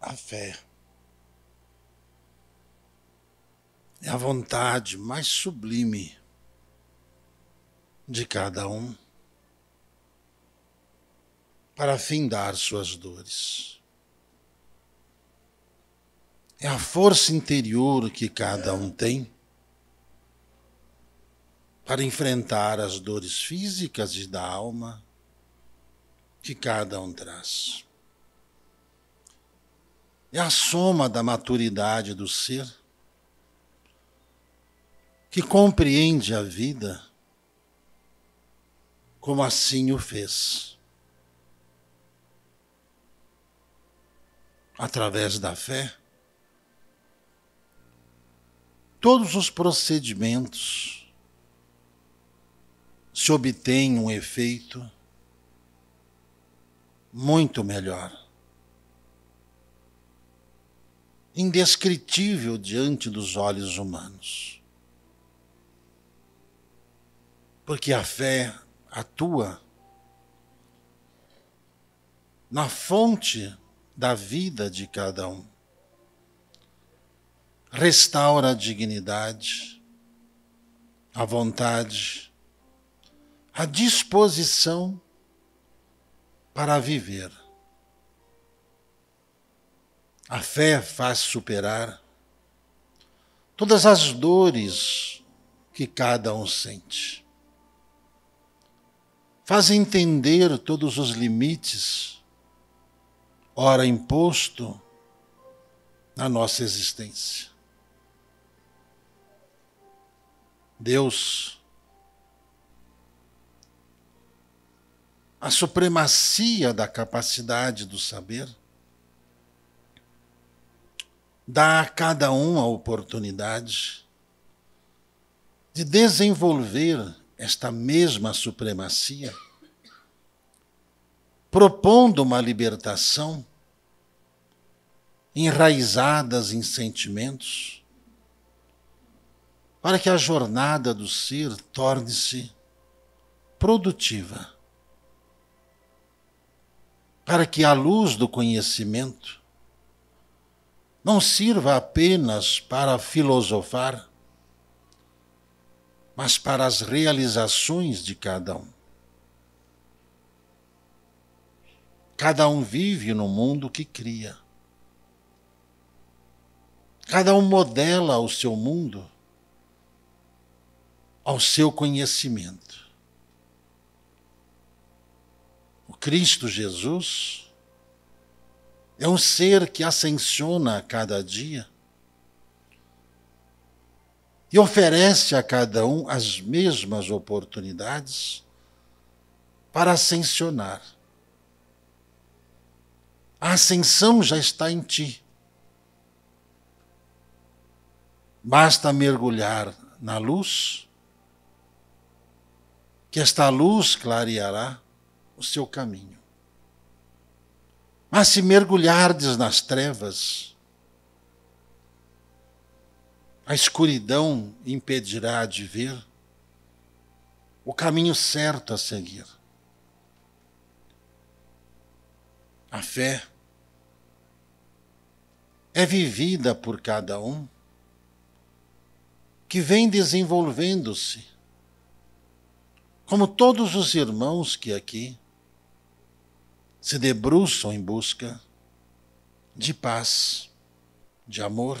a fé. É a vontade mais sublime de cada um para findar suas dores. É a força interior que cada um tem para enfrentar as dores físicas e da alma que cada um traz. É a soma da maturidade do ser que compreende a vida como assim o fez, através da fé. Todos os procedimentos se obtêm um efeito muito melhor, indescritível diante dos olhos humanos, porque a fé atua na fonte da vida de cada um. Restaura a dignidade, a vontade, a disposição para viver. A fé faz superar todas as dores que cada um sente. Faz entender todos os limites, ora imposto, na nossa existência. Deus, a supremacia da capacidade do saber, dá a cada um a oportunidade de desenvolver esta mesma supremacia, propondo uma libertação enraizadas em sentimentos, para que a jornada do ser torne-se produtiva, para que a luz do conhecimento não sirva apenas para filosofar, mas para as realizações de cada um. Cada um vive no mundo que cria. Cada um modela o seu mundo ao seu conhecimento. O Cristo Jesus é um ser que ascensiona a cada dia e oferece a cada um as mesmas oportunidades para ascensionar. A ascensão já está em ti. Basta mergulhar na luz, que esta luz clareará o seu caminho. Mas se mergulhardes nas trevas, a escuridão impedirá de ver o caminho certo a seguir. A fé é vivida por cada um que vem desenvolvendo-se, como todos os irmãos que aqui se debruçam em busca de paz, de amor.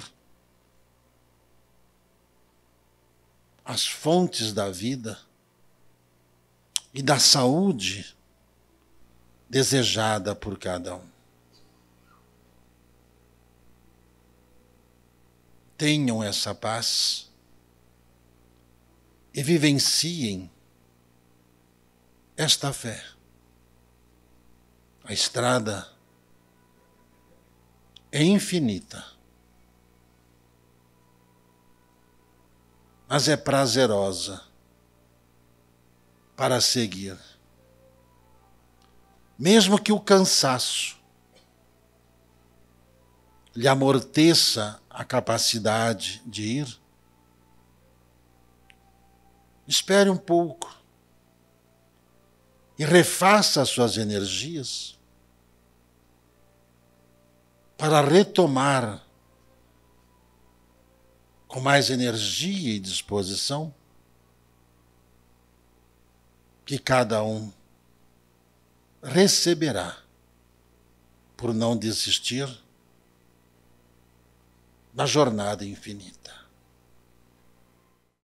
As fontes da vida e da saúde desejada por cada um. Tenham essa paz e vivenciem esta fé. A estrada é infinita, mas é prazerosa para seguir, mesmo que o cansaço lhe amorteça a capacidade de ir. Espere um pouco e refaça as suas energias para retomar com mais energia e disposição que cada um receberá por não desistir da jornada infinita.